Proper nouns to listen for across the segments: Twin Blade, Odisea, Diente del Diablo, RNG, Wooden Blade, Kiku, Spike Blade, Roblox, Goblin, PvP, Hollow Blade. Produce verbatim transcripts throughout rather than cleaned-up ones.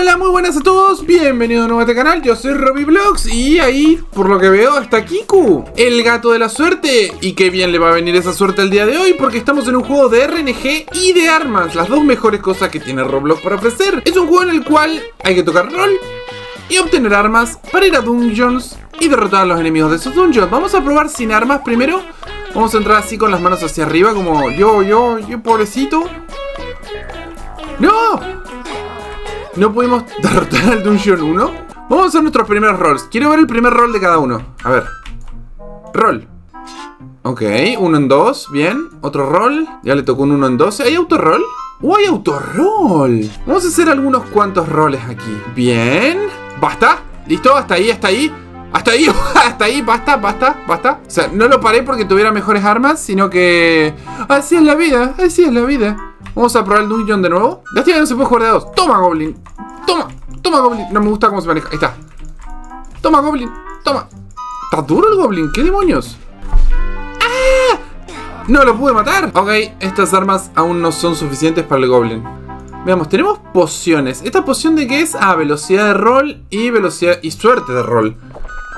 Hola, muy buenas a todos, bienvenidos de nuevo a este canal, yo soy Roblox y ahí, por lo que veo, está Kiku, el gato de la suerte. Y qué bien le va a venir esa suerte el día de hoy, porque estamos en un juego de R N G y de armas, las dos mejores cosas que tiene Roblox para ofrecer. Es un juego en el cual hay que tocar rol y obtener armas para ir a dungeons y derrotar a los enemigos de esos dungeons. Vamos a probar sin armas primero, vamos a entrar así con las manos hacia arriba, como yo, yo, yo, pobrecito. ¡No! No pudimos derrotar al Dungeon uno. Vamos a hacer nuestros primeros rolls. Quiero ver el primer roll de cada uno. A ver. Roll. Ok, uno en dos. Bien. Otro roll. Ya le tocó un uno en doce. ¿Hay autorroll? ¡Oh, hay autorroll! Vamos a hacer algunos cuantos roles aquí. Bien. ¿Basta? ¿Listo? Hasta ahí, hasta ahí. Hasta ahí, hasta ahí, basta, basta, basta. O sea, no lo paré porque tuviera mejores armas, sino que... Así es la vida, así es la vida. Vamos a probar el dungeon de nuevo. Lástima que no se puede jugar de dos. Toma, Goblin. Toma, toma, Goblin. No me gusta cómo se maneja. Ahí está. Toma, Goblin. Toma. Está duro el Goblin. ¿Qué demonios? ¡Ah! No lo pude matar. Ok, estas armas aún no son suficientes para el Goblin. Veamos, tenemos pociones. ¿Esta poción de qué es? Ah, velocidad de rol y velocidad y suerte de rol.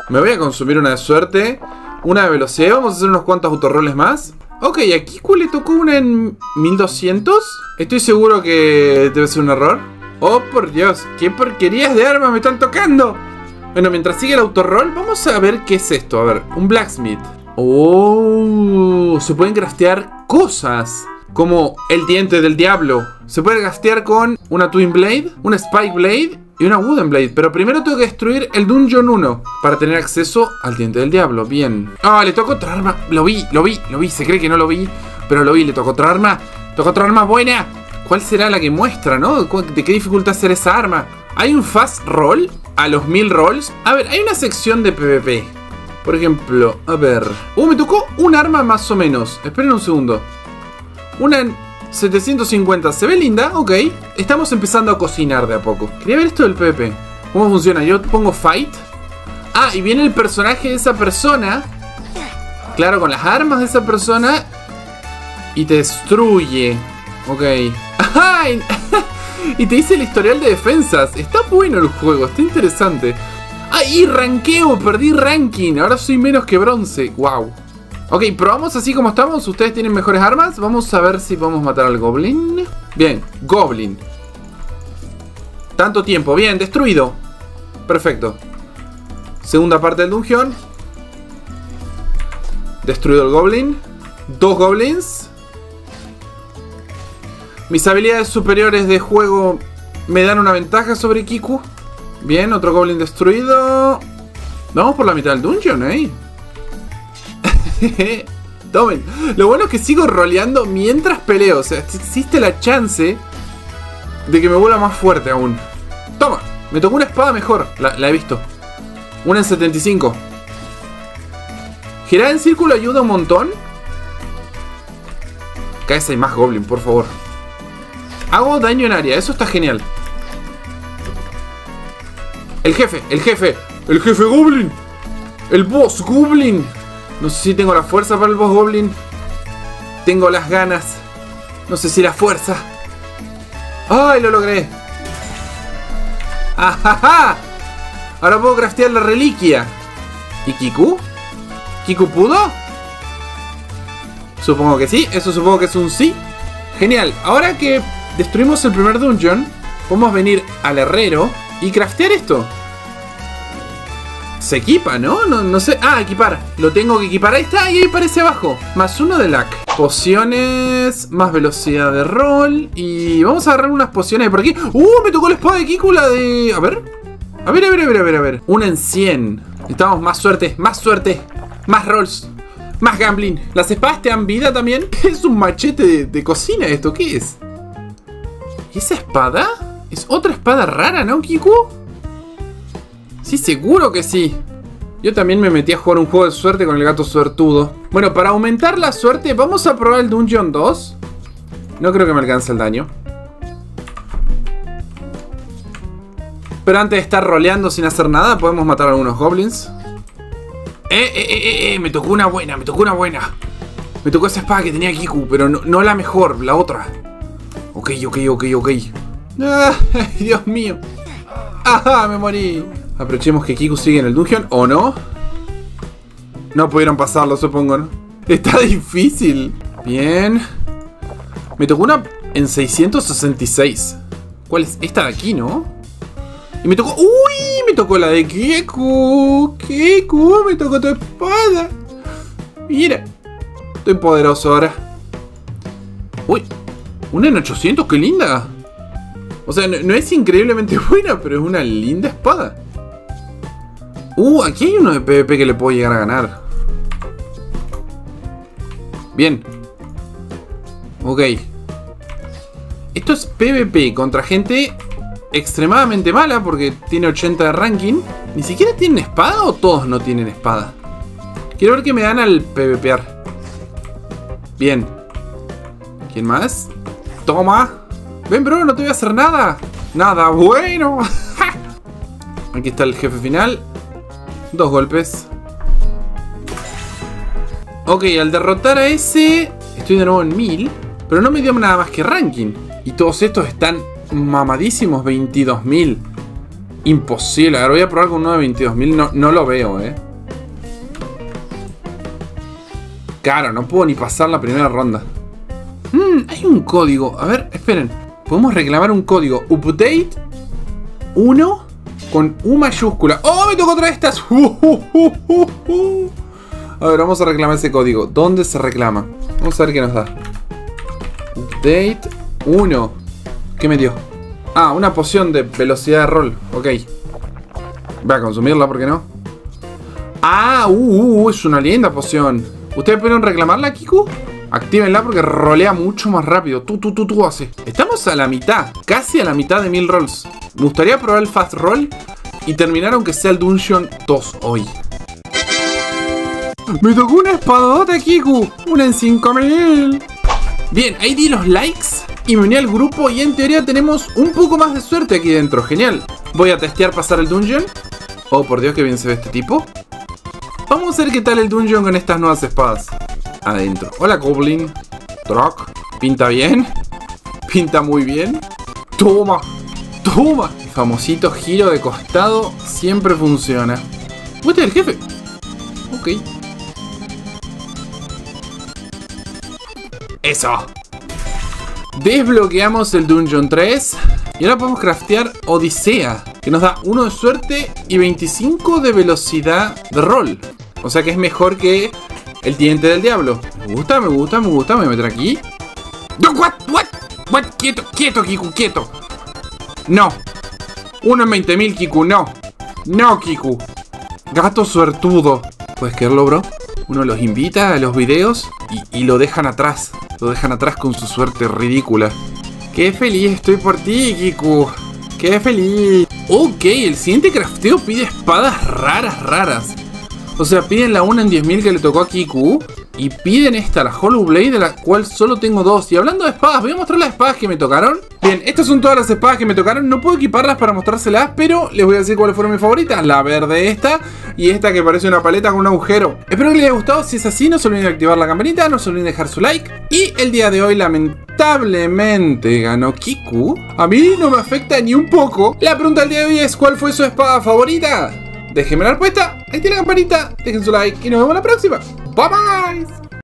Me voy a consumir una de suerte, una de velocidad. Vamos a hacer unos cuantos autorroles más. Ok, a Kiku le tocó una en mil doscientos. Estoy seguro que debe ser un error. Oh, por Dios, qué porquerías de armas me están tocando. Bueno, mientras sigue el autorrol, vamos a ver qué es esto. A ver, un blacksmith. Oh, se pueden craftear cosas. Como el diente del diablo. Se puede craftear con una Twin Blade, una Spike Blade y una Wooden Blade. Pero primero tengo que destruir el Dungeon uno para tener acceso al Diente del Diablo. Bien. Ah, le tocó otra arma. Lo vi, lo vi, lo vi. Se cree que no lo vi, pero lo vi. Le tocó otra arma. Tocó otra arma buena. ¿Cuál será la que muestra, no? ¿De qué dificultad será esa arma? Hay un fast roll a los mil rolls. A ver, hay una sección de PvP. Por ejemplo, a ver. Uh, me tocó un arma más o menos. Esperen un segundo. Una en... setecientos cincuenta, se ve linda, ok. Estamos empezando a cocinar de a poco. Quería ver esto del PvP. ¿Cómo funciona? Yo pongo fight. Ah, y viene el personaje de esa persona. Claro, con las armas de esa persona. Y te destruye. Ok. Ajá. Y te dice el historial de defensas. Está bueno el juego, está interesante. Ah, y ranqueo, perdí ranking. Ahora soy menos que bronce, wow. Ok, probamos así como estamos. Ustedes tienen mejores armas. Vamos a ver si podemos matar al Goblin. Bien, Goblin. Tanto tiempo, bien, destruido. Perfecto. Segunda parte del dungeon. Destruido el Goblin. Dos Goblins. Mis habilidades superiores de juego me dan una ventaja sobre Kiku. Bien, otro Goblin destruido. Vamos por la mitad del dungeon, eh. Tomen. Lo bueno es que sigo roleando mientras peleo. O sea, existe la chance de que me vuelva más fuerte aún. Toma, me tocó una espada mejor. La, la he visto. Una en setenta y cinco. Girar en círculo ayuda un montón. Cada vez hay más Goblin, por favor. Hago daño en área, eso está genial. El jefe, el jefe. El jefe Goblin. El boss Goblin. No sé si tengo la fuerza para el boss Goblin. Tengo las ganas. No sé si la fuerza. ¡Ay, lo logré! ¡Ajaja! Ahora puedo craftear la reliquia. ¿Y Kiku? ¿Kiku pudo? Supongo que sí. Eso supongo que es un sí. Genial. Ahora que destruimos el primer dungeon, podemos venir al herrero y craftear esto. Se equipa, ¿no? ¿no? No sé. Ah, equipar. Lo tengo que equipar. Ahí está. Y ahí aparece abajo. Más uno de lag. Pociones. Más velocidad de rol. Y vamos a agarrar unas pociones por aquí. ¡Uh! Me tocó la espada de Kiku, la de... A ver. A ver, a ver, a ver, a ver, a ver. Una en cien. Necesitamos más suerte. Más suerte. Más rolls. Más gambling. Las espadas te dan vida también. Es un machete de, de cocina esto. ¿Qué es? ¿Y esa espada? Es otra espada rara, ¿no, Kiku? Sí, seguro que sí. Yo también me metí a jugar un juego de suerte con el gato suertudo. Bueno, para aumentar la suerte vamos a probar el Dungeon dos. No creo que me alcance el daño. Pero antes de estar roleando sin hacer nada, podemos matar a algunos goblins. Eh, eh, eh, eh, me tocó una buena, me tocó una buena. Me tocó esa espada que tenía Kiku, pero no, no la mejor, la otra. Ok, ok, ok, ok. Ah, Dios mío. ¡Ajá! ¡Me morí! Aprovechemos que Kiku sigue en el dungeon, ¿o no? No pudieron pasarlo, supongo, ¿no? Está difícil. Bien. Me tocó una en seiscientos sesenta y seis. ¿Cuál es? Esta de aquí, ¿no? Y me tocó... ¡Uy! Me tocó la de Kiku. Kiku, me tocó tu espada. Mira. Estoy poderoso ahora. ¡Uy! Una en ochocientos, qué linda. O sea, no, no es increíblemente buena, pero es una linda espada. Uh, aquí hay uno de PvP que le puedo llegar a ganar. Bien. Ok. Esto es PvP contra gente extremadamente mala porque tiene ochenta de ranking. ¿Ni siquiera tienen espada o todos no tienen espada? Quiero ver qué me dan al PvPear. Bien. ¿Quién más? Toma. Ven, bro, no te voy a hacer nada. Nada bueno. Aquí está el jefe final. Dos golpes. Ok, al derrotar a ese estoy de nuevo en mil, pero no me dio nada más que ranking. Y todos estos están mamadísimos. Veintidós mil. Imposible. Ahora voy a probar con uno de veintidós mil. No, no lo veo, eh. Claro, no puedo ni pasar la primera ronda. Hmm, hay un código. A ver, esperen. Podemos reclamar un código. Update uno con U mayúscula. ¡Oh, me tocó otra de estas! Uh, uh, uh, uh, uh. A ver, vamos a reclamar ese código. ¿Dónde se reclama? Vamos a ver qué nos da. Update uno. ¿Qué me dio? Ah, una poción de velocidad de rol. Ok. Voy a consumirla, ¿por qué no? Ah, uh, uh, uh, es una linda poción. ¿Ustedes pudieron reclamarla, Kiku? Actívenla porque rolea mucho más rápido. Tú, tú, tú, tú hace. Estamos a la mitad. Casi a la mitad de mil rolls. Me gustaría probar el fast roll y terminar aunque sea el dungeon dos hoy. Me tocó una espadota, Kiku. Una en cinco mil. Bien, ahí di los likes y me uní al grupo y en teoría tenemos un poco más de suerte aquí dentro. Genial. Voy a testear pasar el dungeon. Oh, por Dios, que bien se ve este tipo. Vamos a ver qué tal el dungeon con estas nuevas espadas. Adentro. Hola, Goblin. Troc. Pinta bien. Pinta muy bien. Toma. Toma. El famosito giro de costado siempre funciona. ¿Usted es el jefe? Ok. Eso. Desbloqueamos el Dungeon tres. Y ahora podemos craftear Odisea, que nos da uno de suerte y veinticinco de velocidad de rol. O sea que es mejor que... el diente del diablo. Me gusta, me gusta, me gusta. Me voy a meter aquí. No, what, what, what. Quieto, quieto, Kiku, quieto. No. Uno en veinte mil, Kiku, no. No, Kiku. Gato suertudo. ¿Puedes creerlo, bro? Uno los invita a los videos y, y lo dejan atrás. Lo dejan atrás con su suerte ridícula. Qué feliz estoy por ti, Kiku. Qué feliz. Ok, el siguiente crafteo pide espadas raras, raras. O sea, piden la una en diez mil que le tocó a Kiku. Y piden esta, la Hollow Blade, de la cual solo tengo dos. Y hablando de espadas, voy a mostrar las espadas que me tocaron. Bien, estas son todas las espadas que me tocaron. No puedo equiparlas para mostrárselas, pero les voy a decir cuáles fueron mis favoritas. La verde esta y esta que parece una paleta con un agujero. Espero que les haya gustado. Si es así, no se olviden de activar la campanita. No se olviden de dejar su like. Y el día de hoy, lamentablemente, ganó Kiku. A mí no me afecta ni un poco. La pregunta del día de hoy es, ¿cuál fue su espada favorita? Déjenme la respuesta, ahí tiene la campanita, dejen su like y nos vemos la próxima. Bye bye.